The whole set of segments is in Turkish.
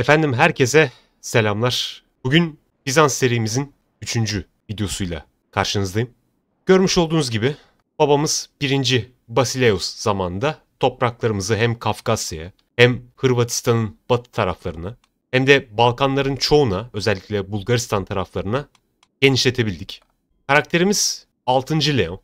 Efendim herkese selamlar. Bugün Bizans serimizin 3. videosuyla karşınızdayım. Görmüş olduğunuz gibi babamız 1. Basileios zamanında topraklarımızı hem Kafkasya'ya hem Hırvatistan'ın batı taraflarına hem de Balkanların çoğuna, özellikle Bulgaristan taraflarına genişletebildik. Karakterimiz 6. Leon.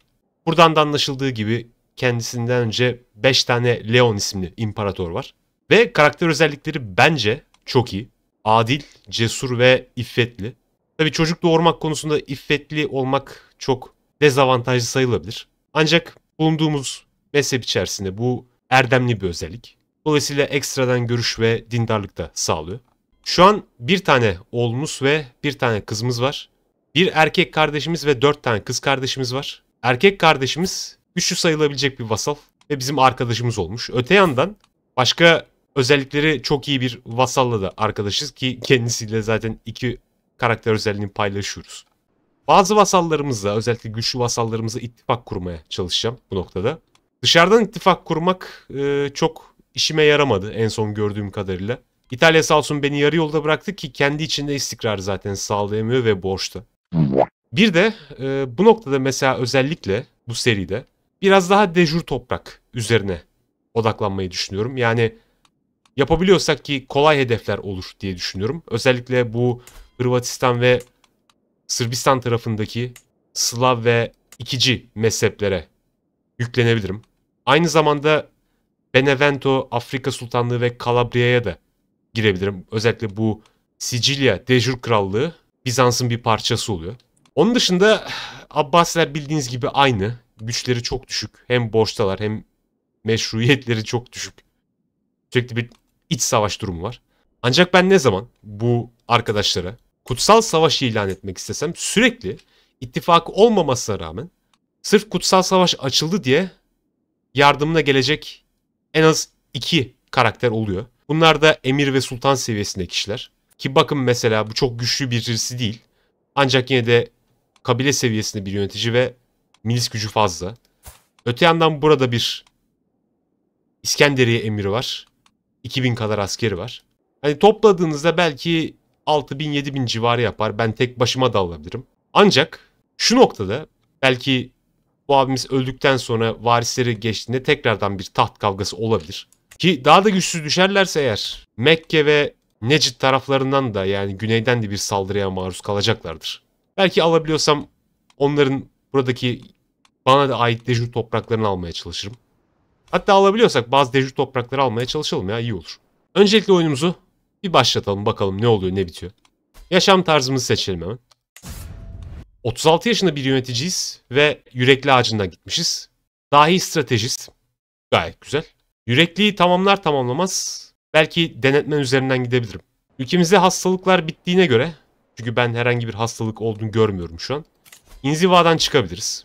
Buradan da anlaşıldığı gibi kendisinden önce 5 tane Leon isimli imparator var. Ve karakter özellikleri bence çok iyi. Adil, cesur ve iffetli. Tabii çocuk doğurmak konusunda iffetli olmak çok dezavantajlı sayılabilir. Ancak bulunduğumuz mezhep içerisinde bu erdemli bir özellik. Dolayısıyla ekstradan görüş ve dindarlık da sağlıyor. Şu an bir tane oğlumuz ve bir tane kızımız var. Bir erkek kardeşimiz ve 4 tane kız kardeşimiz var. Erkek kardeşimiz güçlü sayılabilecek bir vasal ve bizim arkadaşımız olmuş. Öte yandan başka özellikleri çok iyi bir vasalla da arkadaşız ki kendisiyle zaten 2 karakter özelliğini paylaşıyoruz. Bazı vasallarımızla, özellikle güçlü vasallarımızla ittifak kurmaya çalışacağım bu noktada. Dışarıdan ittifak kurmak çok işime yaramadı en son gördüğüm kadarıyla. İtalya sağ olsun beni yarı yolda bıraktı ki kendi içinde istikrarı zaten sağlayamıyor ve borçta. Bir de bu noktada mesela özellikle bu seride biraz daha dejur toprak üzerine odaklanmayı düşünüyorum. Yani yapabiliyorsak ki kolay hedefler olur diye düşünüyorum. Özellikle bu Hırvatistan ve Sırbistan tarafındaki Slav ve ikinci mezheplere yüklenebilirim. Aynı zamanda Benevento, Afrika Sultanlığı ve Kalabriya'ya da girebilirim. Özellikle bu Sicilya Dejur Krallığı Bizans'ın bir parçası oluyor. Onun dışında Abbasiler bildiğiniz gibi aynı. Güçleri çok düşük. Hem borçtalar hem meşruiyetleri çok düşük. Sürekli bir iç savaş durumu var. Ancak ben ne zaman bu arkadaşlara kutsal savaş ilan etmek istesem sürekli ittifak olmamasına rağmen sırf kutsal savaş açıldı diye yardımına gelecek en az 2 karakter oluyor. Bunlar da emir ve sultan seviyesinde kişiler. Ki bakın mesela bu çok güçlü birisi değil. Ancak yine de kabile seviyesinde bir yönetici ve milis gücü fazla. Öte yandan burada bir İskenderiye emiri var. 2000 kadar askeri var. Hani topladığınızda belki 6000-7000 civarı yapar. Ben tek başıma da alabilirim. Ancak şu noktada belki bu abimiz öldükten sonra varisleri geçtiğinde tekrardan bir taht kavgası olabilir. Ki daha da güçsüz düşerlerse eğer Mekke ve Necid taraflarından da, yani güneyden de bir saldırıya maruz kalacaklardır. Belki alabiliyorsam onların buradaki bana da ait dejur topraklarını almaya çalışırım. Hatta alabiliyorsak bazı dejur toprakları almaya çalışalım ya, iyi olur. Öncelikle oyunumuzu bir başlatalım, bakalım ne oluyor ne bitiyor. Yaşam tarzımızı seçelim hemen. 36 yaşında bir yöneticiyiz ve yürekli ağacından gitmişiz. Dahi stratejist. Gayet güzel. Yürekliği tamamlamaz belki denetmen üzerinden gidebilirim. Ülkemizde hastalıklar bittiğine göre, çünkü ben herhangi bir hastalık olduğunu görmüyorum şu an, İnziva'dan çıkabiliriz.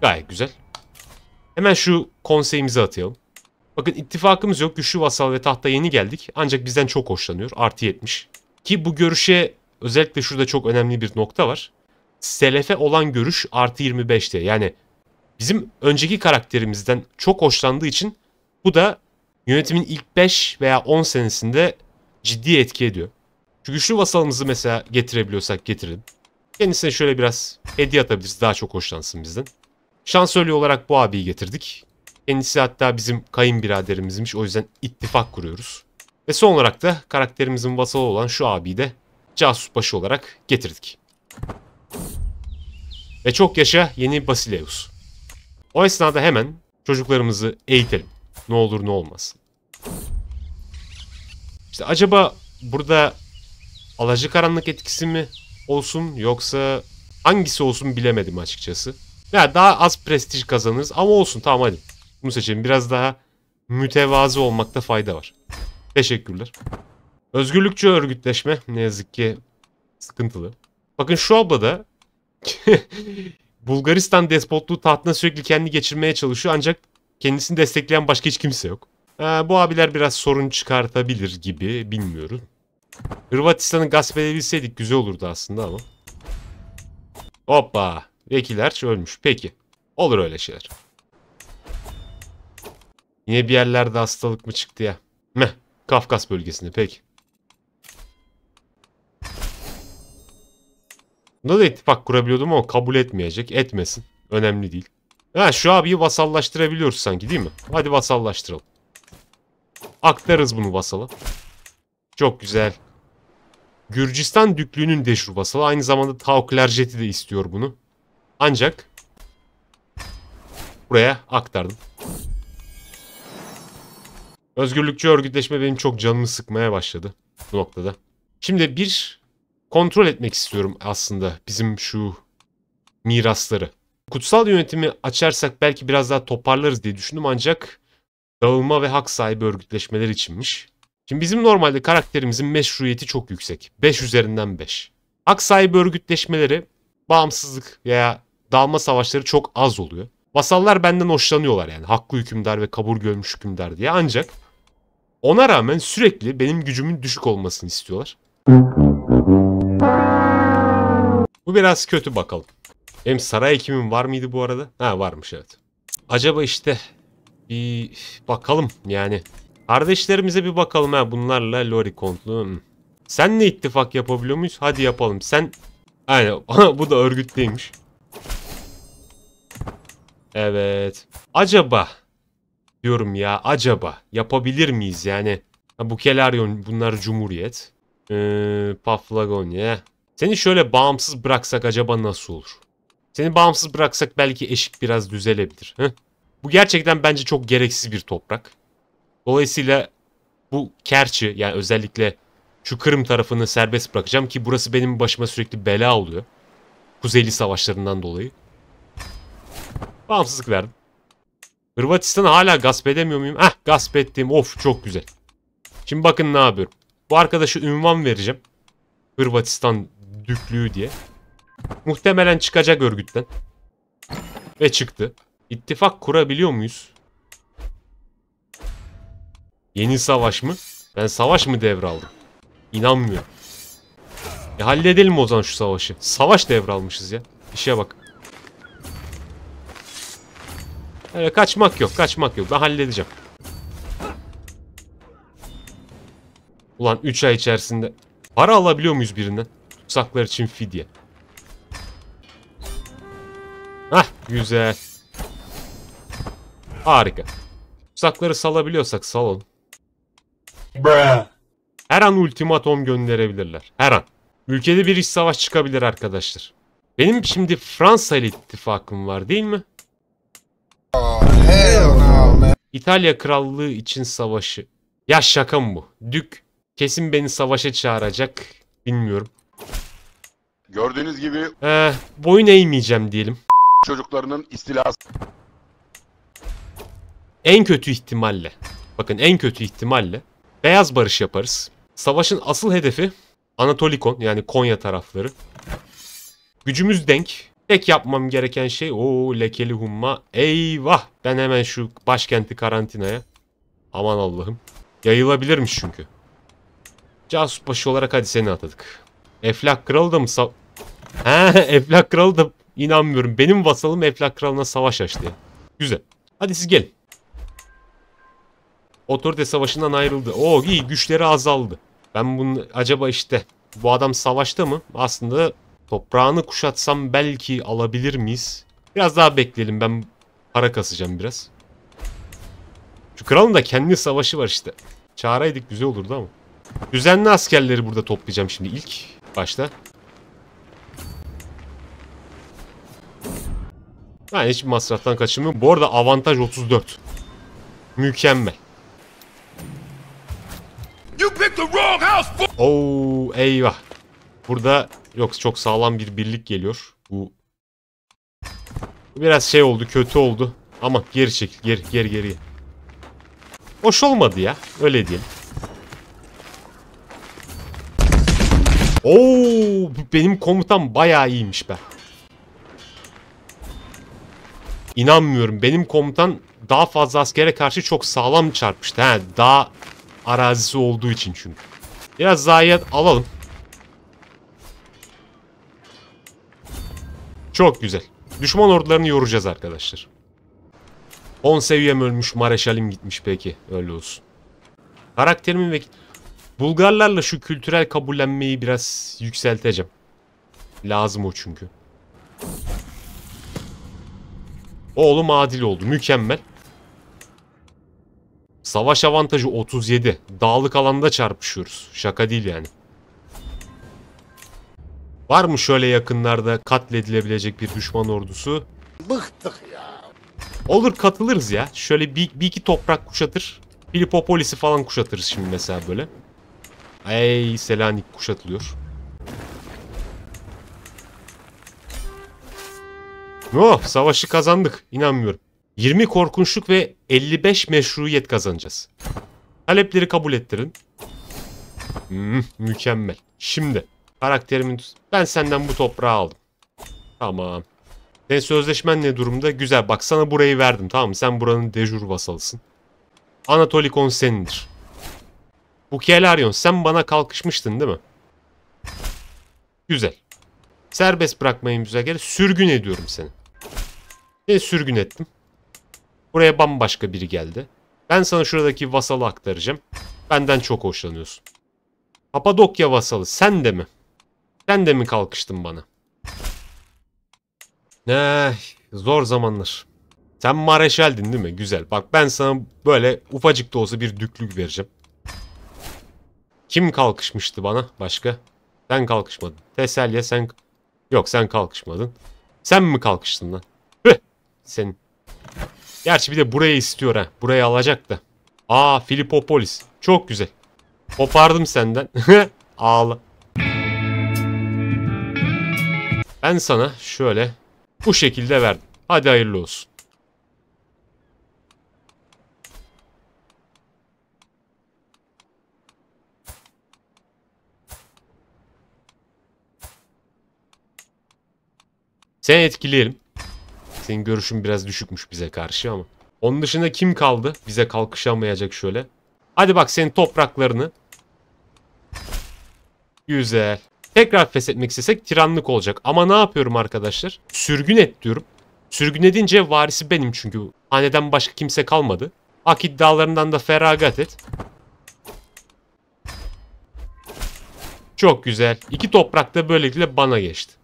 Gayet güzel. Hemen şu konseyimizi atayalım. Bakın ittifakımız yok. Güçlü vasal ve tahta yeni geldik. Ancak bizden çok hoşlanıyor. Artı 70. Ki bu görüşe özellikle şurada çok önemli bir nokta var. Selefe olan görüş artı 25 diye. Yani bizim önceki karakterimizden çok hoşlandığı için bu da yönetimin ilk 5 veya 10 senesinde ciddi etki ediyor. Şu güçlü vasalımızı mesela getirebiliyorsak getirelim. Kendisine şöyle biraz hediye atabiliriz. Daha çok hoşlansın bizden. Şansölye olarak bu abiyi getirdik. Kendisi hatta bizim kayınbiraderimizmiş. O yüzden ittifak kuruyoruz. Ve son olarak da karakterimizin vasalı olan şu abiyi de casusbaşı olarak getirdik. Ve çok yaşa yeni Basileios. O esnada hemen çocuklarımızı eğitelim. Ne olur ne olmaz. İşte acaba burada alacakaranlık etkisi mi olsun yoksa hangisi olsun bilemedim açıkçası. Ya daha az prestij kazanırız ama olsun, tamam hadi. Bunu seçelim. Biraz daha mütevazı olmakta fayda var. Teşekkürler. Özgürlükçü örgütleşme ne yazık ki sıkıntılı. Bakın şu abla da Bulgaristan despotluğu tahtına sürekli kendi geçirmeye çalışıyor ancak kendisini destekleyen başka hiç kimse yok. Bu abiler biraz sorun çıkartabilir gibi, bilmiyorum. Hırvatistan'ı gasp edebilseydik güzel olurdu aslında ama. Hoppa. Vekiler ölmüş. Peki. Olur öyle şeyler. Yine bir yerlerde hastalık mı çıktı ya? Meh. Kafkas bölgesinde peki. Bunda da ittifak kurabiliyordum ama kabul etmeyecek. Etmesin. Önemli değil. Ha, şu abiyi vasallaştırabiliyoruz sanki değil mi? Hadi vasallaştıralım. Aktarız bunu vasala. Çok güzel. Gürcistan Düklüğü'nün deşru vasalı. Aynı zamanda Tauklerjet'i de istiyor bunu. Ancak buraya aktardım. Özgürlükçü örgütleşme benim çok canımı sıkmaya başladı bu noktada. Şimdi bir kontrol etmek istiyorum aslında bizim şu mirasları. Kutsal yönetimi açarsak belki biraz daha toparlarız diye düşündüm ancak dağılma ve hak sahibi örgütleşmeler içinmiş. Şimdi bizim normalde karakterimizin meşruiyeti çok yüksek. 5 üzerinden 5. Hak sahibi örgütleşmeleri, bağımsızlık veya dağılma savaşları çok az oluyor. Vasallar benden hoşlanıyorlar yani haklı hükümdar ve kabul görmüş hükümdar diye, ancak ona rağmen sürekli benim gücümün düşük olmasını istiyorlar. Bu biraz kötü bakalım. Hem saray ekimim var mıydı bu arada? Ha varmış evet. Acaba işte bir bakalım yani. Kardeşlerimize bir bakalım ha, bunlarla Lori kontlu. Senle ittifak yapabiliyor muyuz? Hadi yapalım. Sen aynen bu da örgütlüymüş. Evet. Acaba diyorum ya, acaba yapabilir miyiz yani? Ha, Bukelaryon bunlar cumhuriyet. Paflagonya. Seni şöyle bağımsız bıraksak acaba nasıl olur? Seni bağımsız bıraksak belki eşik biraz düzelebilir. Heh. Bu gerçekten bence çok gereksiz bir toprak. Dolayısıyla bu Kerç'i yani özellikle şu Kırım tarafını serbest bırakacağım ki burası benim başıma sürekli bela oluyor. Kuzeyli savaşlarından dolayı. Bağımsızlık verdim. Hırvatistan'ı hala gasp edemiyor muyum? Heh, gasp ettim. Of çok güzel. Şimdi bakın ne yapıyorum. Bu arkadaşı ünvan vereceğim. Hırvatistan Düklüğü diye. Muhtemelen çıkacak örgütten. Ve çıktı. İttifak kurabiliyor muyuz? Yeni savaş mı? Ben savaş mı devraldım? İnanmıyorum. Halledelim o zaman şu savaşı. Savaş devralmışız ya. İşe bak. Öyle kaçmak yok, kaçmak yok. Ben halledeceğim. Ulan 3 ay içerisinde para alabiliyor muyuz birinden? Tutsaklar için fidye. Hah, güzel. Harika. Tutsakları salabiliyorsak salalım. Her an ultimatom gönderebilirler. Her an. Ülkede bir iç savaş çıkabilir arkadaşlar. Benim şimdi Fransa ile ittifakım var değil mi? İtalya Krallığı için savaşı. Ya şaka mı bu? Dük kesin beni savaşa çağıracak. Bilmiyorum. Gördüğünüz gibi boyun eğmeyeceğim diyelim. Çocuklarının istilası. En kötü ihtimalle. Bakın en kötü ihtimalle. Beyaz barış yaparız. Savaşın asıl hedefi Anatolikon yani Konya tarafları. Gücümüz denk. Tek yapmam gereken şey o lekeli humma. Eyvah. Ben hemen şu başkenti karantinaya. Aman Allah'ım. Yayılabilirmiş çünkü. Casusbaşı olarak hadi seni atadık. Eflak Kralı da mı Eflak Kralı da inanmıyorum. Benim vasalım Eflak Kralı'na savaş açtı ya. Güzel. Hadi siz gelin. Otorite savaşından ayrıldı. Oo iyi, güçleri azaldı. Ben bunu acaba işte bu adam savaşta mı? Aslında toprağını kuşatsam belki alabilir miyiz? Biraz daha bekleyelim. Ben para kasacağım biraz. Şu kralın da kendi savaşı var işte. Çağıraydık güzel olurdu ama. Düzenli askerleri burada toplayacağım şimdi ilk başta. Yani hiç masraftan kaçınmıyorum. Bu arada avantaj 34. Mükemmel. Oo eyvah. Burada yok çok sağlam bir birlik geliyor. Bu biraz şey oldu, kötü oldu. Ama geri çekil, geri. Hoş olmadı ya, öyle diyelim. Oo benim komutan bayağı iyiymiş be. İnanmıyorum, benim komutan daha fazla askere karşı çok sağlam çarpmıştı. He, daha arazisi olduğu için çünkü. Biraz zayiat alalım. Çok güzel. Düşman ordularını yoracağız arkadaşlar. 10 seviyem ölmüş, mareşalim gitmiş peki. Öyle olsun. Karakterimin ve Bulgarlarla şu kültürel kabullenmeyi biraz yükselteceğim. Lazım o çünkü. Oğlum adil oldu. Mükemmel. Savaş avantajı 37. Dağlık alanda çarpışıyoruz. Şaka değil yani. Var mı şöyle yakınlarda katledilebilecek bir düşman ordusu? Bıktık ya. Olur katılırız ya. Şöyle bir iki toprak kuşatır. Filipopolis'i falan kuşatırız şimdi mesela böyle. Ay Selanik kuşatılıyor. Oh, savaşı kazandık. İnanmıyorum. 20 korkunçluk ve 55 meşruiyet kazanacağız. Talepleri kabul ettirin. Mükemmel. Şimdi karakterimin... Ben senden bu toprağı aldım. Tamam. Senin sözleşmen ne durumda? Güzel. Bak sana burayı verdim. Tamam mı? Sen buranın dejur vasalısın. Anatolikon senindir. Bukelaryon sen bana kalkışmıştın değil mi? Güzel. Serbest bırakmayın güzel gel. Sürgün ediyorum seni. Sürgün ettim. Buraya bambaşka biri geldi. Ben sana şuradaki vasalı aktaracağım. Benden çok hoşlanıyorsun. Kapadokya vasalı sen de mi? Sen de mi kalkıştın bana? Zor zamanlar. Sen mareşaldin değil mi? Güzel. Bak ben sana böyle ufacık da olsa bir düklük vereceğim. Kim kalkışmıştı bana? Başka? Sen kalkışmadın. Teselya sen... Yok sen kalkışmadın. Sen mi kalkıştın lan? Hıh! Senin. Gerçi bir de burayı istiyor ha. Burayı alacak da. Aa Filipopolis. Çok güzel. Kopardım senden. Ağla. Ben sana şöyle bu şekilde verdim. Hadi hayırlı olsun. Seni etkileyelim. Senin görüşün biraz düşükmüş bize karşı ama. Onun dışında kim kaldı? Bize kalkışamayacak şöyle. Hadi bak senin topraklarını. Güzel. Tekrar feshetmek istesek tiranlık olacak. Ama ne yapıyorum arkadaşlar? Sürgün et diyorum. Sürgün edince varisi benim çünkü. Haneden başka kimse kalmadı. Hak iddialarından da feragat et. Çok güzel. İki toprak da böylelikle bana geçti.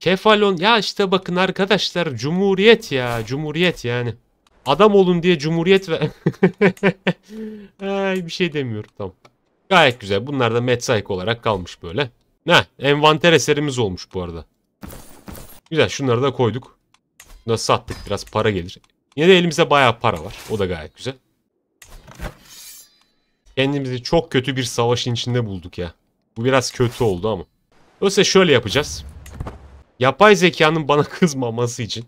Kefalon ya işte bakın arkadaşlar cumhuriyet ya cumhuriyet yani adam olun diye cumhuriyet ve bir şey demiyorum tamam. Gayet güzel bunlar da metsaik olarak kalmış böyle. Envanter eserimiz olmuş bu arada. Güzel şunları da koyduk. Şunları sattık biraz para gelir. Yine de elimizde bayağı para var o da gayet güzel. Kendimizi çok kötü bir savaşın içinde bulduk ya. Bu biraz kötü oldu ama. Öyleyse şöyle yapacağız. Yapay zekanın bana kızmaması için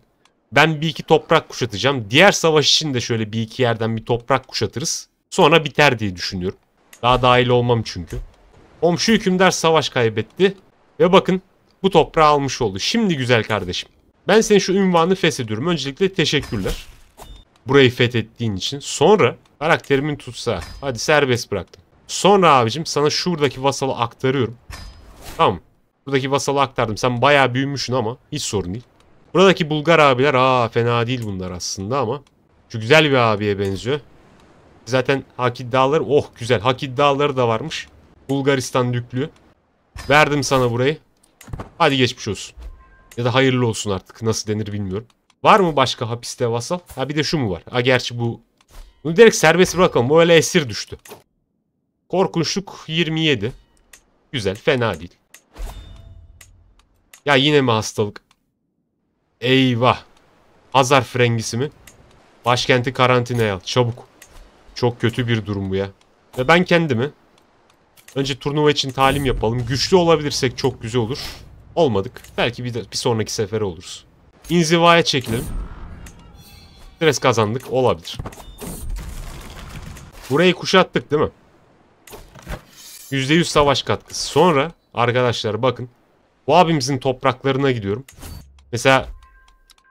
ben bir iki toprak kuşatacağım. Diğer savaş için de şöyle bir iki yerden bir toprak kuşatırız. Sonra biter diye düşünüyorum. Daha dahil olmam çünkü. Komşu hükümdar savaş kaybetti. Ve bakın bu toprağı almış oldu. Şimdi güzel kardeşim. Ben senin şu ünvanı feshediyorum. Öncelikle teşekkürler. Burayı fethettiğin için. Sonra karakterimin tutsa. Hadi serbest bıraktım. Sonra abicim sana şuradaki vasalı aktarıyorum. Tamam. Buradaki vasalı aktardım. Sen bayağı büyümüşsün ama hiç sorun değil. Buradaki Bulgar abiler fena değil bunlar aslında ama. Şu güzel bir abiye benziyor. Zaten hak iddiaları güzel. Hak iddiaları da varmış. Bulgaristan düklüğü. Verdim sana burayı. Hadi geçmiş olsun. Ya da hayırlı olsun artık. Nasıl denir bilmiyorum. Var mı başka hapiste vasal? Ha bir de şu mu var? Ha gerçi bu. Bunu direkt serbest bırakalım. Bu öyle esir düştü. Korkunçluk 27. Güzel fena değil. Ya yine mi hastalık? Eyvah. Hazar frengisi mi? Başkenti karantinaya al. Çabuk. Çok kötü bir durum bu ya. Ve ben kendimi. Önce turnuva için talim yapalım. Güçlü olabilirsek çok güzel olur. Olmadık. Belki bir sonraki sefere oluruz. İnzivaya çekilelim. Stres kazandık. Olabilir. Burayı kuşattık değil mi? %100 savaş katkısı. Sonra arkadaşlar bakın. Bu abimizin topraklarına gidiyorum. Mesela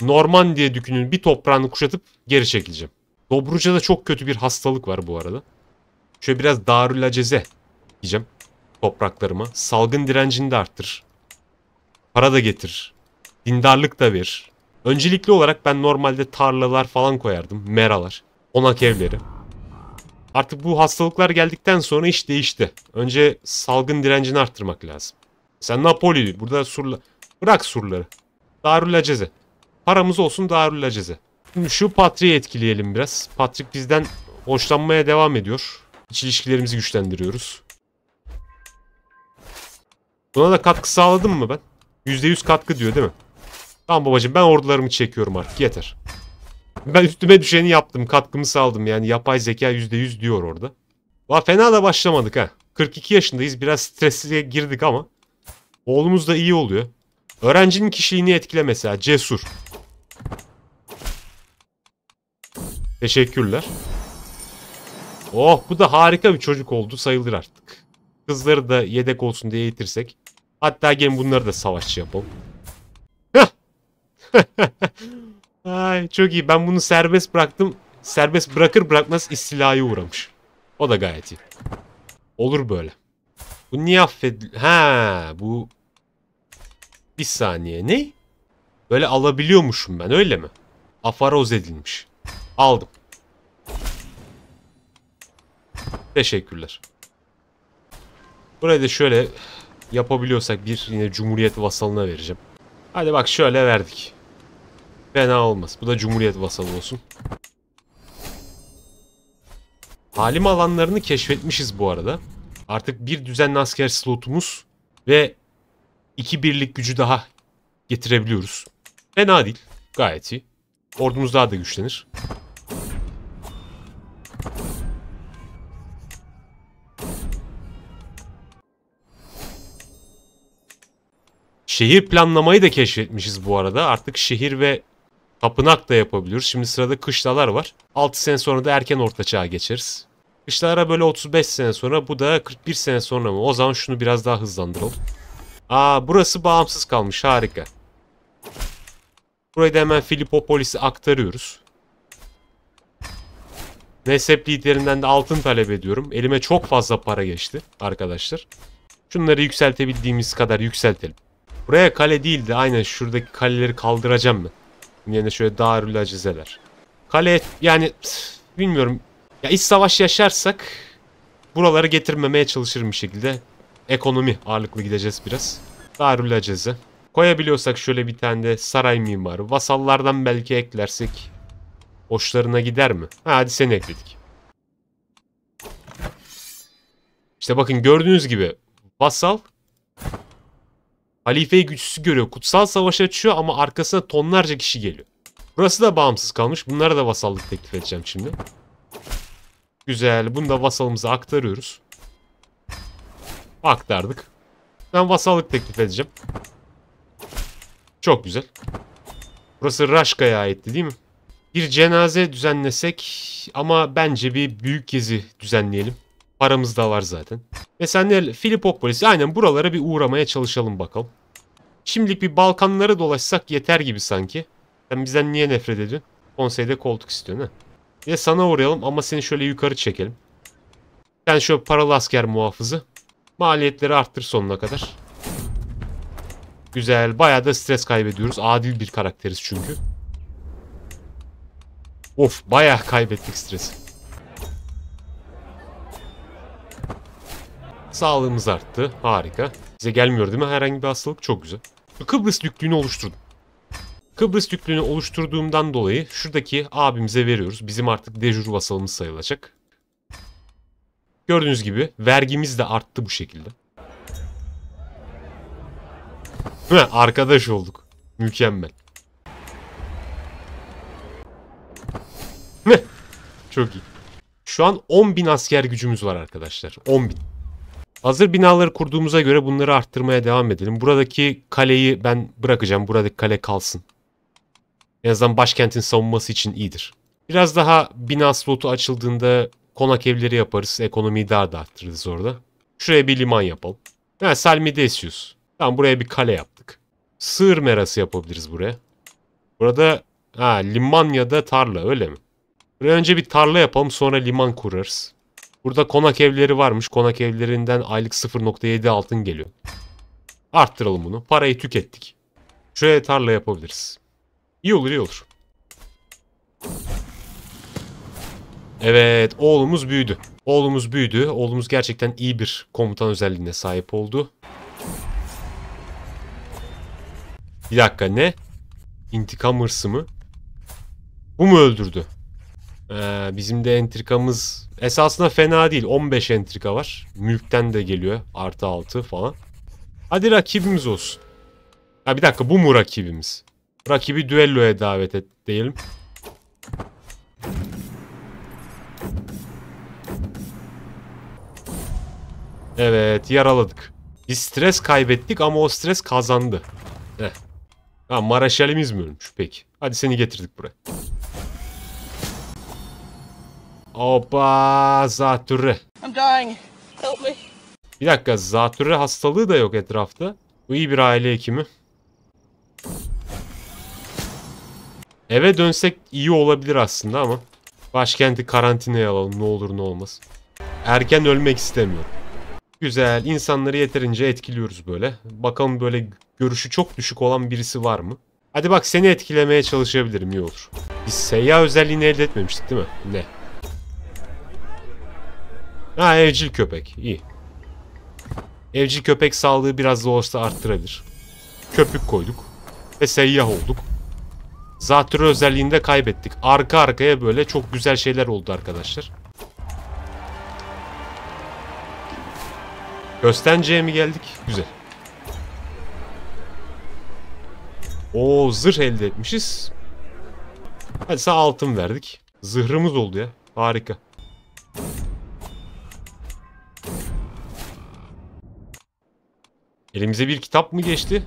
Normandiya dükünün bir toprağını kuşatıp geri çekileceğim. Dobruca'da çok kötü bir hastalık var bu arada. Şöyle biraz Darülaceze diyeceğim topraklarıma. Salgın direncini de arttırır. Para da getirir. Dindarlık da verir. Öncelikli olarak ben normalde tarlalar falan koyardım. Meralar. Onak evleri. Artık bu hastalıklar geldikten sonra iş değişti. Önce salgın direncini arttırmak lazım. Sen Napoli, burada surla... Bırak surları. Darülaceze. Paramız olsun Darülaceze. Şu Patri'yi etkileyelim biraz. Patrik bizden hoşlanmaya devam ediyor. İç ilişkilerimizi güçlendiriyoruz. Buna da katkı sağladım mı ben? %100 katkı diyor değil mi? Tamam babacığım, ben ordularımı çekiyorum artık, yeter. Ben üstüme düşeni yaptım, katkımı sağladım yani, yapay zeka %100 diyor orada. Valla fena da başlamadık ha. 42 yaşındayız, biraz stresliye girdik ama oğlumuz da iyi oluyor. Öğrencinin kişiliğini etkile mesela, cesur. Teşekkürler. Oh, bu da harika bir çocuk oldu sayılır artık. Kızları da yedek olsun diye eğitirsek. Hatta gelin bunları da savaşçı yapalım. Ay, çok iyi. Ben bunu serbest bıraktım. Serbest bırakır bırakmaz istilaya uğramış. O da gayet iyi. Olur böyle. Bu niye affediliyor? Ha, bu... Bir saniye. Ne? Böyle alabiliyormuşum ben, öyle mi? Afaroz edilmiş. Aldım. Teşekkürler. Burayı da şöyle yapabiliyorsak bir yine Cumhuriyet vasalına vereceğim. Hadi bak, şöyle verdik. Fena olmaz. Bu da Cumhuriyet vasalı olsun. Talim alanlarını keşfetmişiz bu arada. Artık bir düzenli asker slotumuz ve 2 birlik gücü daha getirebiliyoruz. Fena değil. Gayet iyi. Ordumuz daha da güçlenir. Şehir planlamayı da keşfetmişiz bu arada. Artık şehir ve tapınak da yapabiliyoruz. Şimdi sırada kışlalar var. 6 sene sonra da erken ortaçağa geçeriz. Kışlalara böyle 35 sene sonra, bu da 41 sene sonra mı? O zaman şunu biraz daha hızlandıralım. Aa, burası bağımsız kalmış. Harika. Burayı da hemen Filipopolis'e aktarıyoruz. Mezhep liderinden de altın talep ediyorum. Elime çok fazla para geçti arkadaşlar. Şunları yükseltebildiğimiz kadar yükseltelim. Buraya kale değildi. Aynen şuradaki kaleleri kaldıracağım ben. Yani şöyle Darülcizeler. Kale yani bilmiyorum. Ya iç savaş yaşarsak buraları getirmemeye çalışırım bir şekilde. Ekonomi ağırlıklı gideceğiz biraz. Darülcize. Koyabiliyorsak şöyle bir tane de saray mimarı. Vasallardan belki eklersek hoşlarına gider mi? Ha, hadi seni ekledik. İşte bakın, gördüğünüz gibi vasal halifeyi güçsüz görüyor. Kutsal savaş açıyor ama arkasına tonlarca kişi geliyor. Burası da bağımsız kalmış. Bunlara da vasallık teklif edeceğim şimdi. Güzel. Bunu da vasalımıza aktarıyoruz. Aktardık. Ben vasallık teklif edeceğim. Çok güzel. Burası Raşka'ya aitti değil mi? Bir cenaze düzenlesek ama bence bir büyük gezi düzenleyelim. Paramız da var zaten. Ve senler Filipopolis. Aynen, buralara bir uğramaya çalışalım bakalım. Şimdilik bir Balkanlara dolaşsak yeter gibi sanki. Sen bizden niye nefret ediyorsun? Konseyde koltuk istiyorsun ha? Ya sana uğrayalım ama seni şöyle yukarı çekelim. Sen şöyle paralı asker muhafızı. Maliyetleri arttır sonuna kadar. Güzel. Bayağı da stres kaybediyoruz. Adil bir karakteriz çünkü. Of, bayağı kaybettik stresi. Sağlığımız arttı. Harika. Bize gelmiyor değil mi herhangi bir hastalık? Çok güzel. Kıbrıs Düklüğü'nü oluşturdum. Kıbrıs Düklüğü'nü oluşturduğumdan dolayı şuradaki abimize veriyoruz. Bizim artık dejur vasalımız sayılacak. Gördüğünüz gibi vergimiz de arttı bu şekilde. Arkadaş olduk. Mükemmel. Çok iyi. Şu an 10.000 asker gücümüz var arkadaşlar. 10.000. Hazır binaları kurduğumuza göre bunları arttırmaya devam edelim. Buradaki kaleyi ben bırakacağım. Buradaki kale kalsın. En azından başkentin savunması için iyidir. Biraz daha bina slotu açıldığında konak evleri yaparız. Ekonomiyi daha da arttırırız orada. Şuraya bir liman yapalım. Ha, Salmidesius. Tamam, buraya bir kale yaptık. Sığır merası yapabiliriz buraya. Burada ha, liman ya da tarla, öyle mi? Buraya önce bir tarla yapalım, sonra liman kurarız. Burada konak evleri varmış. Konak evlerinden aylık 0.7 altın geliyor. Arttıralım bunu. Parayı tükettik. Şöyle tarla yapabiliriz. İyi olur, iyi olur. Evet, oğlumuz büyüdü. Oğlumuz büyüdü. Oğlumuz gerçekten iyi bir komutan özelliğine sahip oldu. Bir dakika, ne? İntikam hırsı mı? Bu mu öldürdü? Bizim de entrikamız esasında fena değil. 15 entrika var. Mülkten de geliyor. Artı 6 falan. Hadi rakibimiz olsun. Ha, bir dakika, bu mu rakibimiz? Rakibi düelloya davet et diyelim. Evet, yaraladık. Biz stres kaybettik ama o stres kazandı. Heh. Ha, Maraşalimiz mi ölmüş? Peki. Hadi seni getirdik buraya. Opa, zatürre. I'm dying. Help me. Bir dakika, zatürre hastalığı da yok etrafta. Bu iyi bir aile hekimi. Eve dönsek iyi olabilir aslında ama başkenti karantinaya alalım, ne olur ne olmaz. Erken ölmek istemiyorum. Güzel, insanları yeterince etkiliyoruz böyle. Bakalım böyle görüşü çok düşük olan birisi var mı? Hadi bak, seni etkilemeye çalışabilirim, iyi olur. Biz seyyah özelliğini elde etmemiştik değil mi? Ne? Ha, evcil köpek, iyi. Evcil köpek sağlığı biraz da olsa arttırabilir. Köpük koyduk ve seyyah olduk. Zatürre özelliğini de kaybettik. Arka arkaya böyle çok güzel şeyler oldu arkadaşlar. Göstence'ye mi geldik? Güzel. Oo, zırh elde etmişiz. Hadi sağ altın verdik. Zırhımız oldu ya. Harika. Elimize bir kitap mı geçti?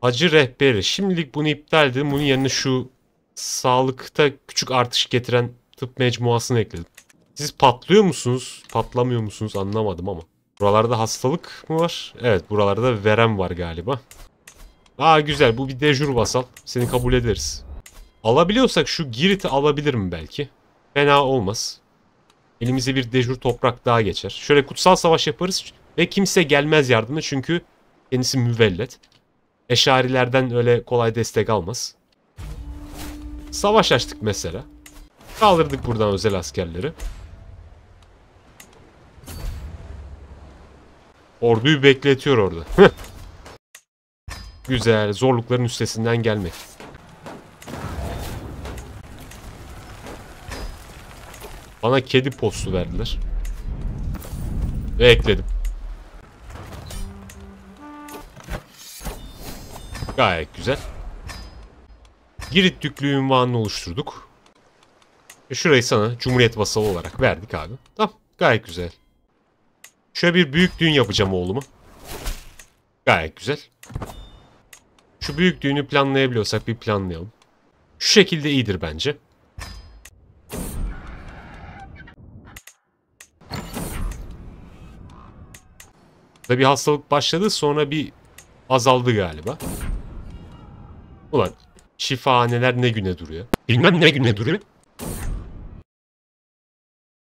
Hacı rehberi. Şimdilik bunu iptal edelim. Bunun yerine şu sağlıkta küçük artış getiren tıp mecmuasını ekledim. Siz patlıyor musunuz? Patlamıyor musunuz? Anlamadım ama. Buralarda hastalık mı var? Evet, buralarda verem var galiba. Aa, güzel, bu bir dejur vasal. Seni kabul ederiz. Alabiliyorsak şu Girit'i alabilirim belki. Fena olmaz. Elimize bir dejur toprak daha geçer. Şöyle kutsal savaş yaparız ve kimse gelmez yardıma çünkü kendisi müvellet. Eşarilerden öyle kolay destek almaz. Savaş açtık mesela. Kaldırdık buradan özel askerleri. Orduyu bekletiyor orada. Güzel, zorlukların üstesinden gelmek. Bana kedi postu verdiler. Ve ekledim. Gayet güzel. Girit Düklüğü ünvanını oluşturduk. Şurayı sana Cumhuriyet Vasalı olarak verdik abi. Tamam, gayet güzel. Şöyle bir büyük düğün yapacağım oğluma. Gayet güzel. Şu büyük düğünü planlayabiliyorsak bir planlayalım. Şu şekilde iyidir bence. Burada bir hastalık başladı, sonra bir azaldı galiba. Ulan şifahaneler ne güne duruyor? Bilmem ne güne duruyor.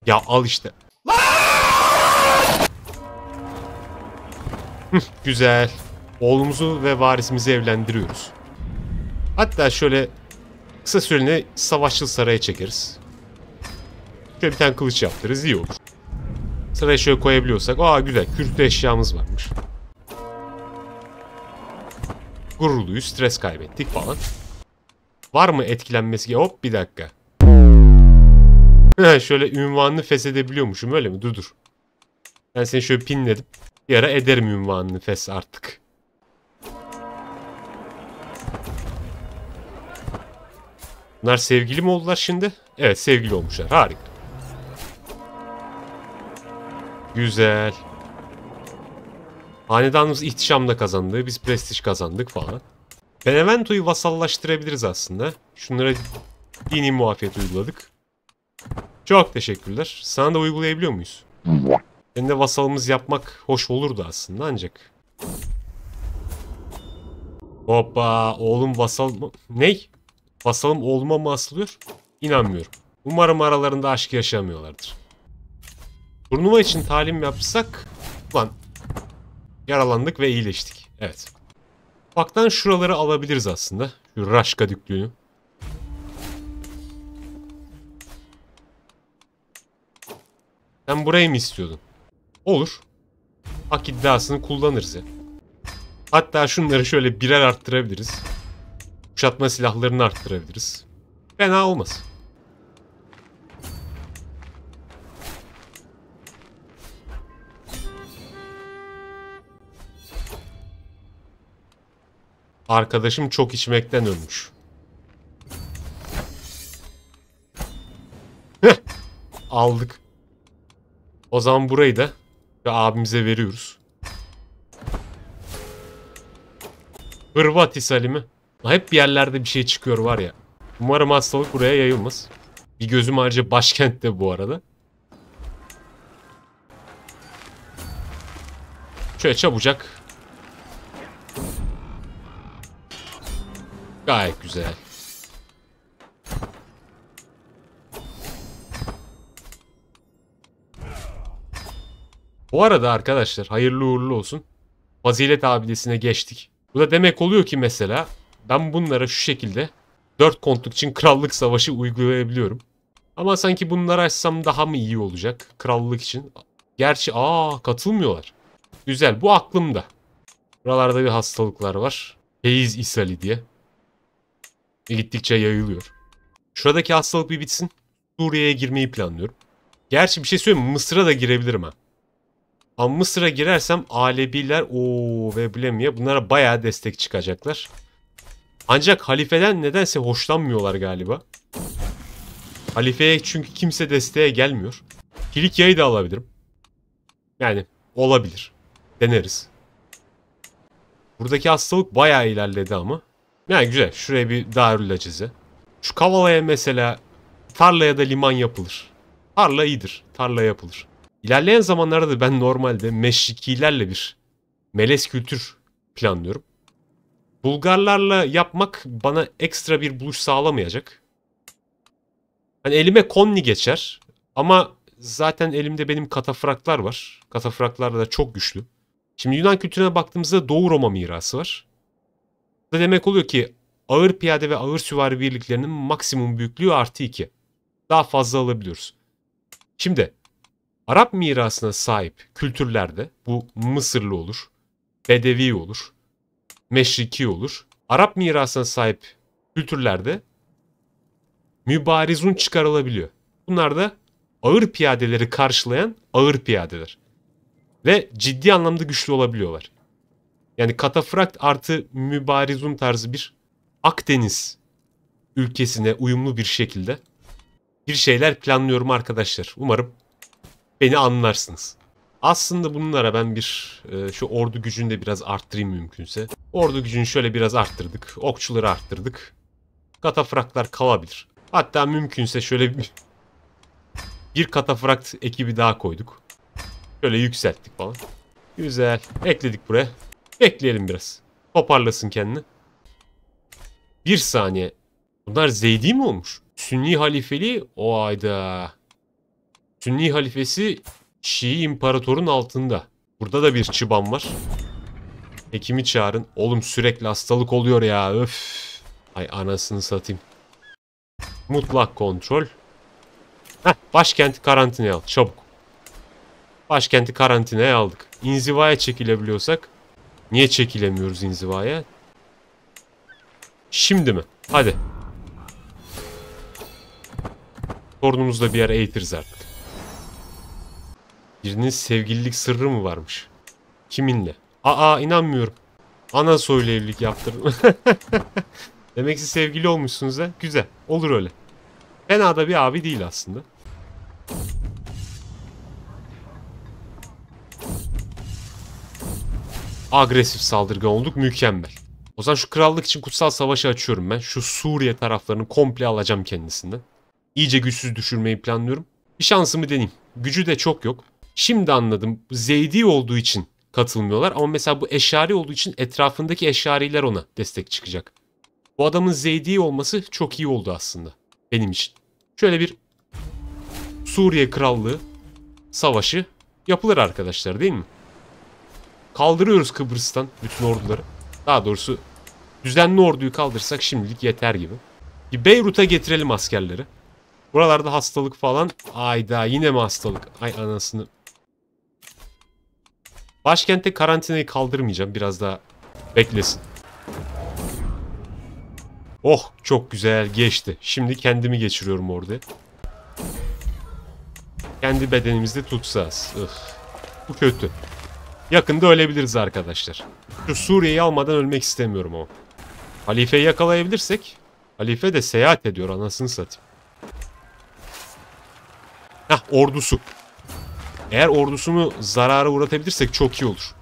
Ya al işte. Güzel. Oğlumuzu ve varisimizi evlendiriyoruz. Hatta şöyle kısa süreliğine savaşçı saraya çekeriz. Şöyle bir tane kılıç yaptırırız, iyi olur. Sıraya şöyle koyabiliyorsak. Aa, güzel, kürklü eşyamız varmış. Gururluyuz, stres kaybettik falan. Var mı etkilenmesi? Hop, bir dakika. Şöyle ünvanını feshedebiliyormuşum, öyle mi? Dur. Ben seni şöyle pinledim. Bir ara ederim ünvanını fes artık. Bunlar sevgili mi oldular şimdi? Evet, sevgili olmuşlar. Harika. Güzel. Hanedanımız ihtişamda kazandı. Biz prestij kazandık falan. Benevento'yu vasallaştırabiliriz aslında. Şunlara dini muafiyet uyguladık. Çok teşekkürler. Sana da uygulayabiliyor muyuz? Senin de vasalımız yapmak hoş olurdu aslında ancak. Hoppa, oğlum vasal mı? Ney? Vasalım oğluma mı asılıyor? İnanmıyorum. Umarım aralarında aşk yaşamıyorlardır. Turnuva için talim yapsak... Ulan... Yaralandık ve iyileştik. Evet. Baktan şuraları alabiliriz aslında. Şu Raşka Düklüğü'nü. Sen burayı mı istiyordun? Olur. Hak iddiasını kullanırız ya. Hatta şunları şöyle birer arttırabiliriz. Kuşatma silahlarını arttırabiliriz. Fena olmaz. Arkadaşım çok içmekten ölmüş. Aldık. O zaman burayı da abimize veriyoruz. Hırvatis halimi. Hep bir yerlerde bir şey çıkıyor var ya. Umarım hastalık buraya yayılmaz. Bir gözüm ayrıca başkentte bu arada. Şöyle çabucak. Gayet güzel. Bu arada arkadaşlar hayırlı uğurlu olsun. Fazilet abidesine geçtik. Bu da demek oluyor ki mesela ben bunlara şu şekilde 4 kontluk için krallık savaşı uygulayabiliyorum. Ama sanki bunları açsam daha mı iyi olacak krallık için? Gerçi katılmıyorlar. Güzel, bu aklımda. Buralarda bir hastalıklar var. Feyiz ishali diye. Gittikçe yayılıyor. Şuradaki hastalık bir bitsin. Suriye'ye girmeyi planlıyorum. Gerçi bir şey söyleyeyim, Mısır'a da girebilirim ha. Ama Mısır'a girersem Aleviler ve Blemiye bunlara bayağı destek çıkacaklar. Ancak halifeden nedense hoşlanmıyorlar galiba. Halifeye çünkü kimse desteğe gelmiyor. Kilikya'yı da alabilirim. Yani olabilir. Deneriz. Buradaki hastalık bayağı ilerledi ama. Yani güzel. Şuraya bir darülacize. Şu Kavala'ya mesela tarlaya da liman yapılır. Tarla iyidir. Tarla yapılır. İlerleyen zamanlarda da ben normalde Meşrikilerle bir melez kültür planlıyorum. Bulgarlarla yapmak bana ekstra bir buluş sağlamayacak. Hani elime Konni geçer ama zaten elimde benim katafraklar var. Katafraklar da çok güçlü. Şimdi Yunan kültürüne baktığımızda Doğu Roma mirası var. Bu da demek oluyor ki ağır piyade ve ağır süvari birliklerinin maksimum büyüklüğü artı 2. Daha fazla alabiliyoruz. Şimdi Arap mirasına sahip kültürlerde bu Mısırlı olur, Bedevi olur, Meşriki olur. Arap mirasına sahip kültürlerde mübarizun çıkarılabiliyor. Bunlar da ağır piyadeleri karşılayan ağır piyadeler. Ve ciddi anlamda güçlü olabiliyorlar. Yani katafrakt artı mübarizun tarzı bir Akdeniz ülkesine uyumlu bir şekilde bir şeyler planlıyorum arkadaşlar. Umarım beni anlarsınız. Aslında bunlara ben bir şu ordu gücünü de biraz arttırayım mümkünse. Ordu gücünü şöyle biraz arttırdık. Okçuları arttırdık. Katafraktlar kalabilir. Hatta mümkünse şöyle bir katafrakt ekibi daha koyduk. Şöyle yükselttik falan. Güzel. Ekledik buraya. Bekleyelim biraz. Toparlasın kendini. Bir saniye. Bunlar Zeydi mi olmuş? Sünni halifeliği o ayda. Sünni halifesi Şii imparatorun altında. Burada da bir çıban var. Hekimi çağırın. Oğlum sürekli hastalık oluyor ya. Öf. Ay anasını satayım. Mutlak kontrol. Başkenti karantinaya al. Çabuk. Başkenti karantinaya aldık. İnzivaya çekilebiliyorsak. Niye çekilemiyoruz inzivaya? Şimdi mi? Hadi. Torunumuzla bir yere eğitiriz artık. Birinin sevgililik sırrı mı varmış? Kiminle? Aa inanmıyorum. Ana soylu evlilik yaptırdım. Demek ki sevgili olmuşsunuz ha. Güzel. Olur öyle. Fena da bir abi değil aslında. Agresif saldırgan olduk. Mükemmel. O zaman şu krallık için kutsal savaşı açıyorum ben. Şu Suriye taraflarını komple alacağım kendisinden. İyice güçsüz düşürmeyi planlıyorum. Bir şansımı deneyeyim. Gücü de çok yok. Şimdi anladım. Zeydi olduğu için katılmıyorlar. Ama mesela bu Eşari olduğu için etrafındaki Eşariler ona destek çıkacak. Bu adamın Zeydi olması çok iyi oldu aslında. Benim için. Şöyle bir Suriye Krallığı savaşı yapılır arkadaşlar değil mi? Kaldırıyoruz Kıbrıs'tan bütün orduları. Daha doğrusu düzenli orduyu kaldırsak şimdilik yeter gibi. Bir Beyrut'a getirelim askerleri. Buralarda hastalık falan. Ayda yine mi hastalık? Ay anasını. Başkentte karantinayı kaldırmayacağım. Biraz daha beklesin. Oh çok güzel geçti. Şimdi kendimi geçiriyorum orada. Kendi bedenimizde tutsak. Bu kötü. Yakında ölebiliriz arkadaşlar. Şu Suriye'yi almadan ölmek istemiyorum ama. Halife'yi yakalayabilirsek. Halife de seyahat ediyor anasını satayım. Hah ordusu. Eğer ordusunu zarara uğratabilirsek çok iyi olur.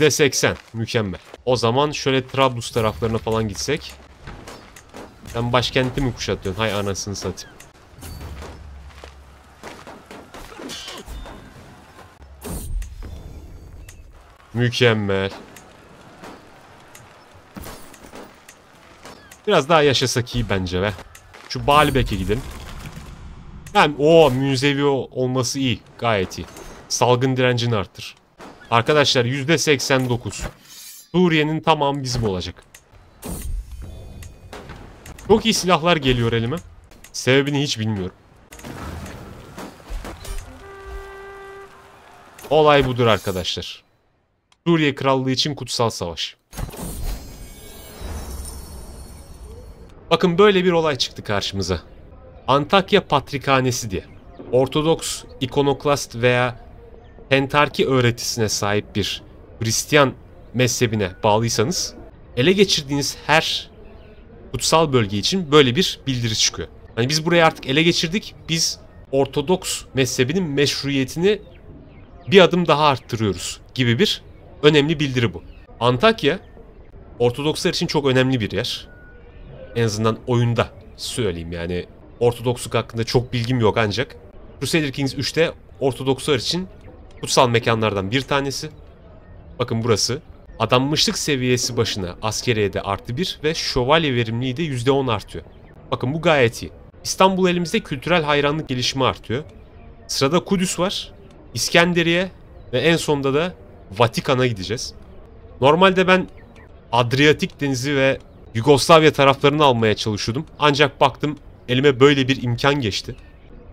%80 mükemmel. O zaman şöyle Trablus taraflarına falan gitsek. Sen başkenti mi kuşatıyorsun? Hay anasını satayım. Mükemmel. Biraz daha yaşasak iyi bence be. Şu Baalbek'e gidelim. Yani o münzevi olması iyi. Gayet iyi. Salgın direncini arttır. Arkadaşlar %89. Suriye'nin tamamı bizim olacak. Çok iyi silahlar geliyor elime. Sebebini hiç bilmiyorum. Olay budur arkadaşlar. Suriye Krallığı için kutsal savaş. Bakın böyle bir olay çıktı karşımıza. Antakya Patrikhanesi diye. Ortodoks, ikonoklast veya tentarki öğretisine sahip bir Hristiyan mezhebine bağlıysanız ele geçirdiğiniz her kutsal bölge için böyle bir bildiri çıkıyor. Hani biz burayı artık ele geçirdik. Biz Ortodoks mezhebinin meşruiyetini bir adım daha arttırıyoruz gibi bir önemli bildiri bu. Antakya Ortodokslar için çok önemli bir yer. En azından oyunda söyleyeyim yani. Ortodoksluk hakkında çok bilgim yok ancak Crusader Kings 3'te Ortodokslar için kutsal mekanlardan bir tanesi. Bakın burası. Adanmışlık seviyesi başına askeriye de +1 ve şövalye verimliliği de %10 artıyor. Bakın bu gayet iyi. İstanbul elimizde kültürel hayranlık gelişimi artıyor. Sırada Kudüs var. İskenderiye ve en sonunda da Vatikan'a gideceğiz. Normalde ben Adriyatik denizi ve Yugoslavya taraflarını almaya çalışıyordum. Ancak baktım elime böyle bir imkan geçti.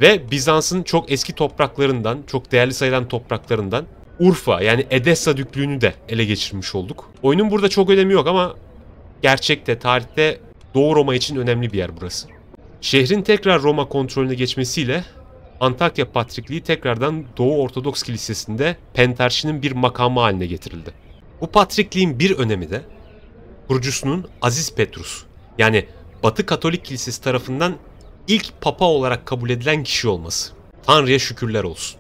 Ve Bizans'ın çok eski topraklarından, çok değerli sayılan topraklarından Urfa yani Edessa düklüğünü de ele geçirmiş olduk. Oyunun burada çok önemi yok ama gerçekte, tarihte Doğu Roma için önemli bir yer burası. Şehrin tekrar Roma kontrolüne geçmesiyle Antakya Patrikliği tekrardan Doğu Ortodoks Kilisesi'nde pentarşinin bir makamı haline getirildi. Bu patrikliğin bir önemi de kurucusunun Aziz Petrus yani Batı Katolik Kilisesi tarafından ilk papa olarak kabul edilen kişi olması. Tanrı'ya şükürler olsun.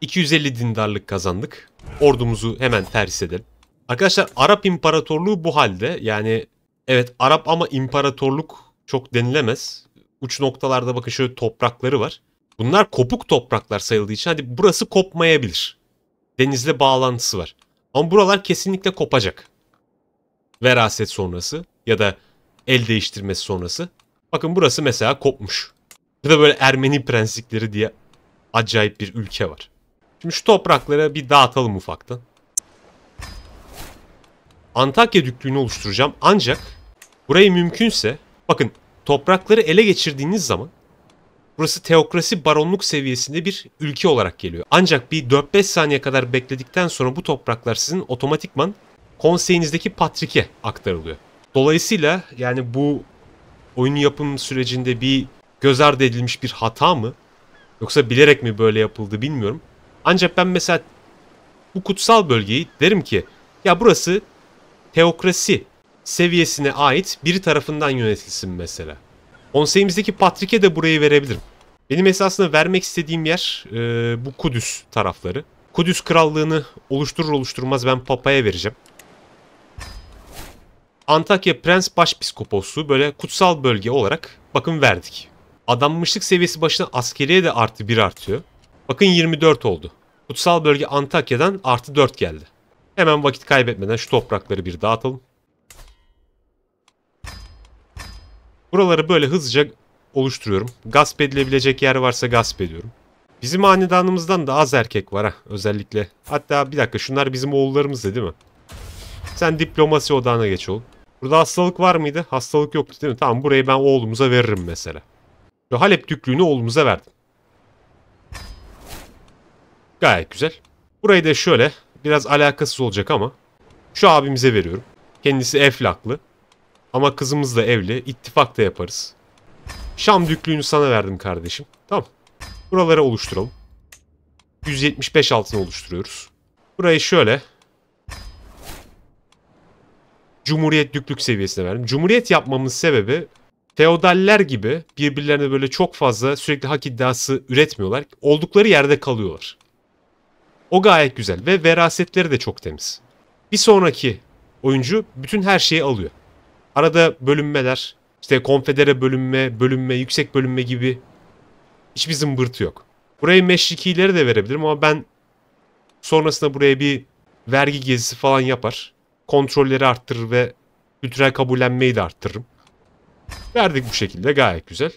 250 dindarlık kazandık. Ordumuzu hemen terhis edelim. Arkadaşlar Arap İmparatorluğu bu halde. Yani evet Arap ama imparatorluk çok denilemez. Uç noktalarda bakın şöyle toprakları var. Bunlar kopuk topraklar sayıldığı için hadi burası kopmayabilir. Denizle bağlantısı var. Ama buralar kesinlikle kopacak. Veraset sonrası ya da el değiştirmesi sonrası. Bakın burası mesela kopmuş. Burada böyle Ermeni prenslikleri diye acayip bir ülke var. Şimdi şu topraklara bir dağıtalım ufaktan. Antakya düklüğünü oluşturacağım ancak burayı mümkünse bakın toprakları ele geçirdiğiniz zaman burası teokrasi baronluk seviyesinde bir ülke olarak geliyor. Ancak bir 4-5 saniye kadar bekledikten sonra bu topraklar sizin otomatikman konseyinizdeki patrike aktarılıyor. Dolayısıyla yani bu oyun yapım sürecinde bir göz ardı edilmiş bir hata mı? Yoksa bilerek mi böyle yapıldı bilmiyorum. Ancak ben mesela bu kutsal bölgeyi derim ki ya burası teokrasi seviyesine ait biri tarafından yönetilsin mesela. Konseyimizdeki patrike de burayı verebilirim. Benim esasında vermek istediğim yer bu Kudüs tarafları. Kudüs krallığını oluşturur oluşturmaz ben papaya vereceğim. Antakya Prens Başpiskoposluğu böyle kutsal bölge olarak bakın verdik. Adanmışlık seviyesi başına askeriye de +1 artıyor. Bakın 24 oldu. Kutsal bölge Antakya'dan +4 geldi. Hemen vakit kaybetmeden şu toprakları bir dağıtalım. Buraları böyle hızlıca oluşturuyorum. Gasp edilebilecek yer varsa gasp ediyorum. Bizim hanedanımızdan da az erkek var ha özellikle. Hatta bir dakika şunlar bizim oğullarımız da değil mi? Sen diplomasi odağına geç oğlum. Burada hastalık var mıydı? Hastalık yoktu değil mi? Tamam, burayı ben oğlumuza veririm mesela. Şu Halep Düklüğü'nü oğlumuza verdim. Gayet güzel. Burayı da şöyle biraz alakasız olacak ama şu abimize veriyorum. Kendisi Eflaklı. Ama kızımız da evli. İttifak da yaparız. Şam Düklüğü'nü sana verdim kardeşim. Tamam. Buraları oluşturalım. 175 altını oluşturuyoruz. Burayı şöyle Cumhuriyet Düklük seviyesine verdim. Cumhuriyet yapmamın sebebi feodaller gibi birbirlerine böyle çok fazla sürekli hak iddiası üretmiyorlar. Oldukları yerde kalıyorlar. O gayet güzel ve verasetleri de çok temiz. Bir sonraki oyuncu bütün her şeyi alıyor. Arada bölünmeler, işte konfedere bölünme, yüksek bölünme gibi hiçbir zımbırtı yok. Buraya meşrikileri de verebilirim ama ben sonrasında buraya bir vergi gezisi falan yapar. Kontrolleri arttırır ve kültürel kabullenmeyi de arttırırım. Verdik bu şekilde, gayet güzel.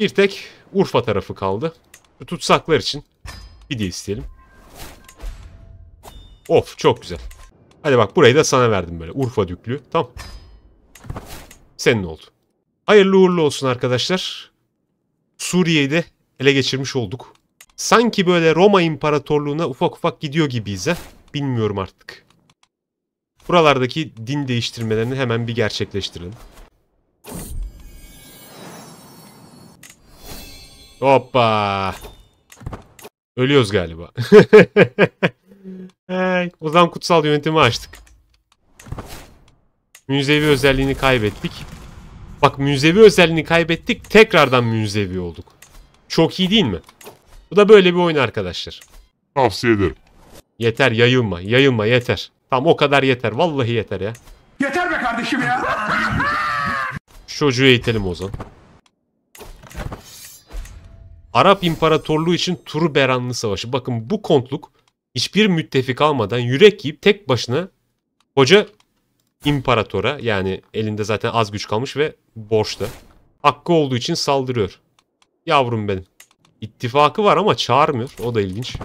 Bir tek Urfa tarafı kaldı. Tutsaklar için bir de isteyelim. Of, çok güzel. Hadi bak, burayı da sana verdim böyle. Urfa Düklüğü. Tamam. Senin oldu. Hayırlı uğurlu olsun arkadaşlar. Suriye'yi de ele geçirmiş olduk. Sanki böyle Roma İmparatorluğu'na ufak ufak gidiyor gibiyiz ha. Bilmiyorum artık. Buralardaki din değiştirmelerini hemen bir gerçekleştirelim. Hoppa. Ölüyoruz galiba. O zaman kutsal yönetimi açtık. Münzevi özelliğini kaybettik. Bak, münzevi özelliğini kaybettik. Tekrardan münzevi olduk. Çok iyi değil mi? Bu da böyle bir oyun arkadaşlar. Tavsiye ederim. Yeter, yayılma. Yayılma yeter. Tam o kadar yeter. Vallahi yeter ya. Yeter be kardeşim ya. Şu çocuğu eğitelim o zaman. Arap İmparatorluğu için Turuberanlı Savaşı. Bakın, bu kontluk hiçbir müttefik almadan yürek yiyip tek başına koca imparatora, yani elinde zaten az güç kalmış ve borçta, hakkı olduğu için saldırıyor. Yavrum benim. İttifakı var ama çağırmıyor. O da ilginç.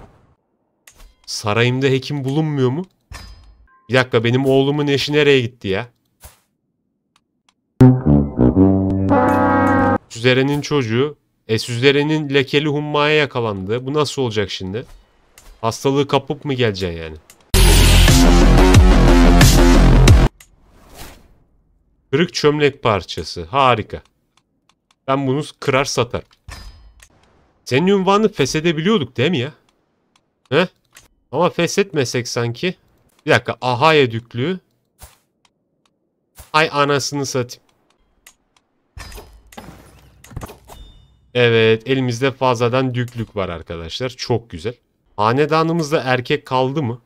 Sarayımda hekim bulunmuyor mu? Bir dakika, benim oğlumun eşi nereye gitti ya? Süzerenin çocuğu. Süzerenin lekeli hummaya yakalandı. Bu nasıl olacak şimdi? Hastalığı kapıp mı geleceksin yani? Kırık çömlek parçası. Harika. Ben bunu kırar satarım. Senin ünvanını feshedebiliyorduk değil mi ya? He? Ama feshetmesek sanki. Bir dakika. Ahaya Düklüğü. Ay anasını satayım. Evet. Elimizde fazladan düklük var arkadaşlar. Çok güzel. Hanedanımızda erkek kaldı mı?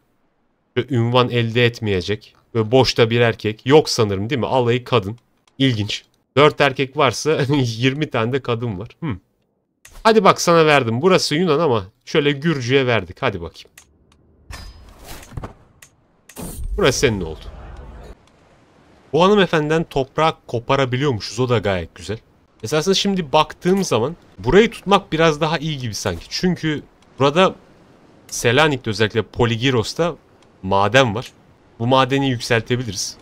Ve ünvan elde etmeyecek. Ve boşta bir erkek. Yok sanırım değil mi? Alayı kadın. İlginç. 4 erkek varsa 20 tane de kadın var. Hadi bak, sana verdim. Burası Yunan ama şöyle Gürcü'ye verdik. Hadi bakayım. Burası senin oldu. Bu hanımefendiden toprağı koparabiliyormuşuz. O da gayet güzel. Esasında şimdi baktığım zaman burayı tutmak biraz daha iyi gibi sanki. Çünkü burada Selanik'te, özellikle Poligiros'ta maden var. Bu madeni yükseltebiliriz.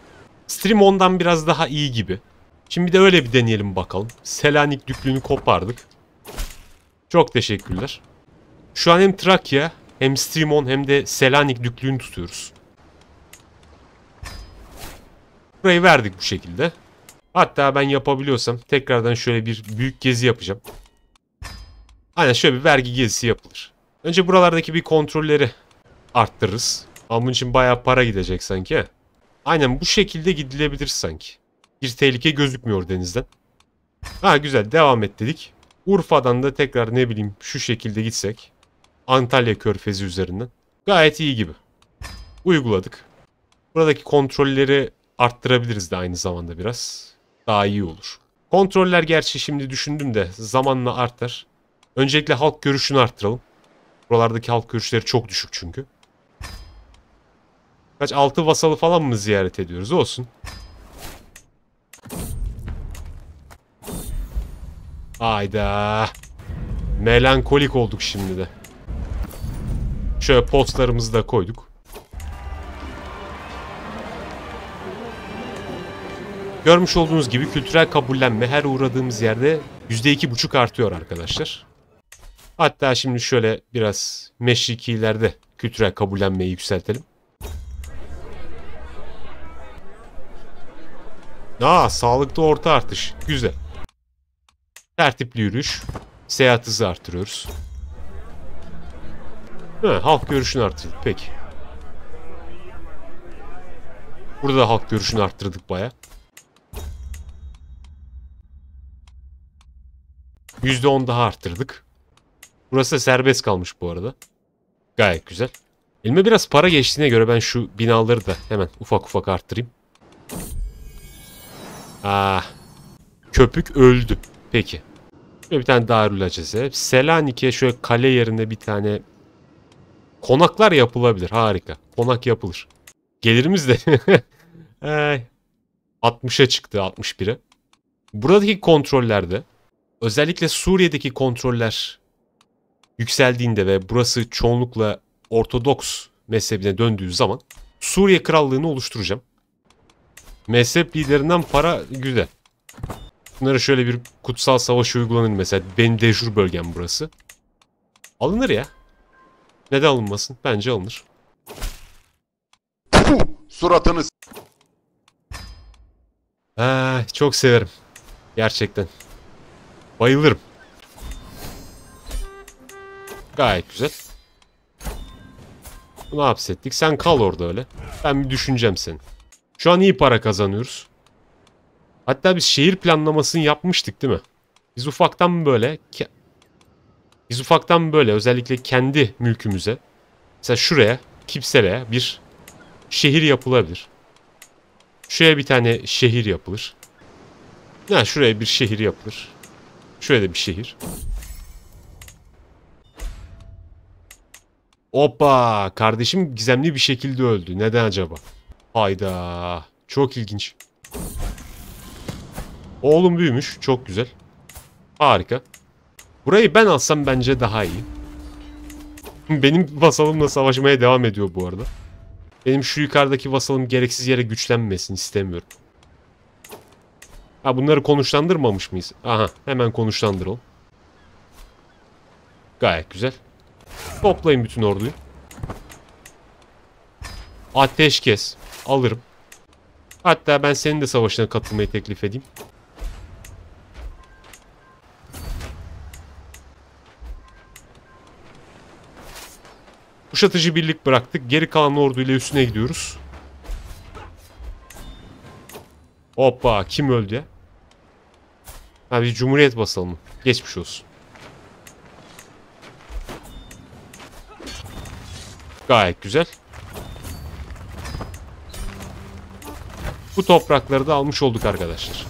Strimon'dan biraz daha iyi gibi. Şimdi de öyle bir deneyelim bakalım. Selanik Düklüğü'nü kopardık. Çok teşekkürler. Şu an hem Trakya, hem Strimon, hem de Selanik Düklüğü'nü tutuyoruz. Burayı verdik bu şekilde. Hatta ben yapabiliyorsam tekrardan şöyle bir büyük gezi yapacağım. Aynen, şöyle bir vergi gezisi yapılır. Önce buralardaki bir kontrolleri arttırırız. Ama bunun için bayağı para gidecek sanki. He? Aynen, bu şekilde gidilebilir sanki. Bir tehlike gözükmüyor denizden. Ha güzel, devam et dedik. Urfa'dan da tekrar ne bileyim şu şekilde gitsek. Antalya körfezi üzerinden. Gayet iyi gibi. Uyguladık. Buradaki kontrolleri arttırabiliriz de aynı zamanda biraz. Daha iyi olur. Kontroller gerçi şimdi düşündüm de zamanla artar. Öncelikle halk görüşünü arttıralım. Buralardaki halk görüşleri çok düşük çünkü. Kaç, 6 vasalı falan mı ziyaret ediyoruz? Olsun. Hayda. Melankolik olduk şimdi de. Şöyle postlarımızı da koyduk. Görmüş olduğunuz gibi kültürel kabullenme her uğradığımız yerde %2,5 artıyor arkadaşlar. Hatta şimdi şöyle biraz meşrikilerde kültürel kabullenmeyi yükseltelim. Sağlıkta orta artış. Güzel. Tertipli yürüyüş. Seyahat hızı artırıyoruz. Halk görüşünü artırdık. Peki. Burada da halk görüşünü arttırdık bayağı. %10 daha arttırdık. Burası da serbest kalmış bu arada. Gayet güzel. Elime biraz para geçtiğine göre ben şu binaları da hemen ufak ufak arttırayım. Köpük öldü. Peki. Şöyle bir tane Darül Aceze. Selanik'e şöyle kale yerine bir tane konaklar yapılabilir. Harika. Konak yapılır. Gelirimiz de 60'a çıktı, 61'e. Buradaki kontrollerde özellikle Suriye'deki kontroller yükseldiğinde ve burası çoğunlukla Ortodoks mezhebine döndüğü zaman Suriye Krallığı'nı oluşturacağım. Mezhep liderinden para güzel. Bunlara şöyle bir kutsal savaşı uygulanır mesela. Benim dejur bölgem burası. Alınır ya. Neden alınmasın? Bence alınır. Suratınız. Çok severim. Gerçekten. Bayılırım. Gayet güzel. Bunu hapsettik. Sen kal orada öyle. Ben bir düşüneceğim seni. Şu an iyi para kazanıyoruz. Hatta biz şehir planlamasını yapmıştık değil mi? Biz ufaktan böyle özellikle kendi mülkümüze, mesela şuraya, Kipsere'ye bir şehir yapılabilir. Şuraya bir tane şehir yapılır. Şuraya bir şehir yapılır. Şuraya da bir şehir. Hoppa! Kardeşim gizemli bir şekilde öldü. Neden acaba? Hayda. Çok ilginç. Oğlum büyümüş. Çok güzel. Harika. Burayı ben alsam bence daha iyi. Benim vasalımla savaşmaya devam ediyor bu arada. Benim şu yukarıdaki vasalım gereksiz yere güçlenmesin istemiyorum. Bunları konuşlandırmamış mıyız? Hemen konuşlandıralım. Gayet güzel. Toplayın bütün orduyu. Ateşkes. Alırım. Hatta ben senin de savaşına katılmayı teklif edeyim. Kuşatıcı birlik bıraktık. Geri kalan orduyla üstüne gidiyoruz. Hoppa. Kim öldü ya? Bir cumhuriyet basalım mı? Geçmiş olsun. Gayet güzel. Bu toprakları da almış olduk arkadaşlar.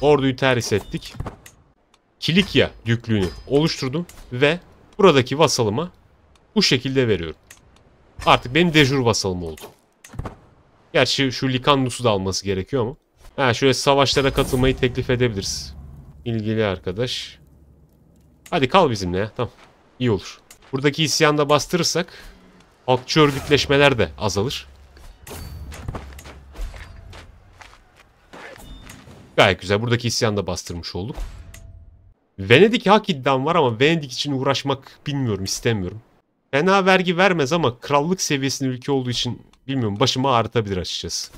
Orduyu terhis ettik. Kilikya düklüğünü oluşturdum ve buradaki vasalıma bu şekilde veriyorum. Artık benim dejur vasalım oldu. Gerçi şu Likandus'u da alması gerekiyor ama. Şöyle savaşlara katılmayı teklif edebiliriz. İlgili arkadaş. Hadi kal bizimle ya. Tamam. İyi olur. Buradaki isyanı da bastırırsak halkçı örgütleşmeler de azalır. Gayet güzel. Buradaki isyanı da bastırmış olduk. Venedik hak iddiam var ama Venedik için uğraşmak bilmiyorum, istemiyorum. Fena vergi vermez ama krallık seviyesinde ülke olduğu için bilmiyorum, başımı ağrıtabilir açıkçası.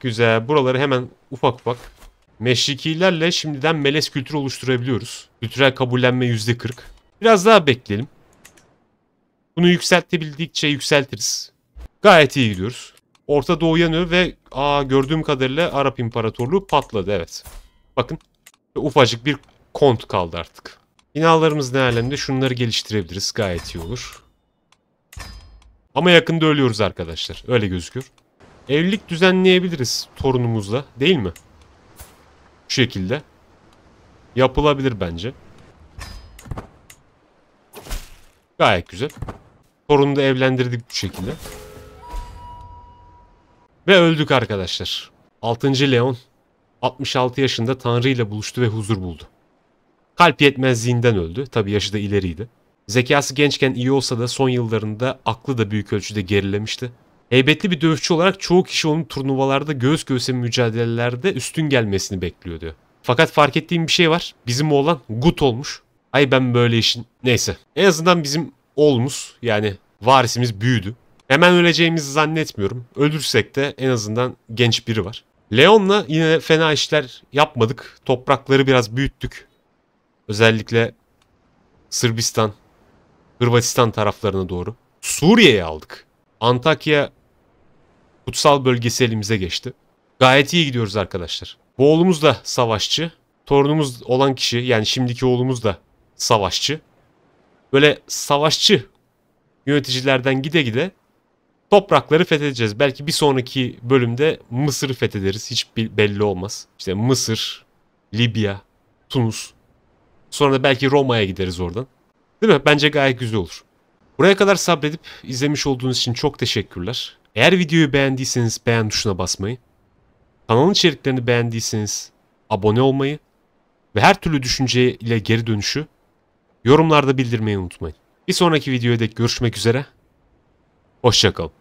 Güzel. Buraları hemen ufak ufak. Meşrikilerle şimdiden melez kültürü oluşturabiliyoruz. Kültürel kabullenme %40. Biraz daha bekleyelim. Bunu yükseltebildikçe yükseltiriz. Gayet iyi gidiyoruz. Orta Doğu yanıyor ve gördüğüm kadarıyla Arap İmparatorluğu patladı. Evet. Bakın. Ufacık bir kont kaldı artık. Binalarımız ne alemde? Şunları geliştirebiliriz. Gayet iyi olur. Ama yakında ölüyoruz arkadaşlar. Öyle gözüküyor. Evlilik düzenleyebiliriz torunumuzla. Değil mi? Bu şekilde. Yapılabilir bence. Gayet güzel. Torunu da evlendirdik bu şekilde. Ve öldük arkadaşlar. 6. Leon 66 yaşında Tanrı ile buluştu ve huzur buldu. Kalp yetmezliğinden öldü. Tabi yaşı da ileriydi. Zekası gençken iyi olsa da son yıllarında aklı da büyük ölçüde gerilemişti. Heybetli bir dövüşçü olarak çoğu kişi onun turnuvalarda göğüs göğüse mücadelelerde üstün gelmesini bekliyordu. Fakat fark ettiğim bir şey var. Bizim oğlan gut olmuş. Ay ben böyle işin... Neyse. En azından bizim oğlumuz yani varisimiz büyüdü. Hemen öleceğimizi zannetmiyorum. Ölürsek de en azından genç biri var. Leon'la yine fena işler yapmadık. Toprakları biraz büyüttük. Özellikle Sırbistan, Hırvatistan taraflarına doğru. Suriye'yi aldık. Antakya kutsal bölgesi elimize geçti. Gayet iyi gidiyoruz arkadaşlar. Bu oğlumuz da savaşçı. Torunumuz olan kişi yani şimdiki oğlumuz da savaşçı. Böyle savaşçı yöneticilerden gide gide toprakları fethedeceğiz. Belki bir sonraki bölümde Mısır'ı fethederiz. Hiç belli olmaz. İşte Mısır, Libya, Tunus. Sonra da belki Roma'ya gideriz oradan. Değil mi? Bence gayet güzel olur. Buraya kadar sabredip izlemiş olduğunuz için çok teşekkürler. Eğer videoyu beğendiyseniz beğen tuşuna basmayı, kanalın içeriklerini beğendiyseniz abone olmayı ve her türlü düşünce ile geri dönüşü yorumlarda bildirmeyi unutmayın. Bir sonraki videoya dek görüşmek üzere. Hoşça kalın.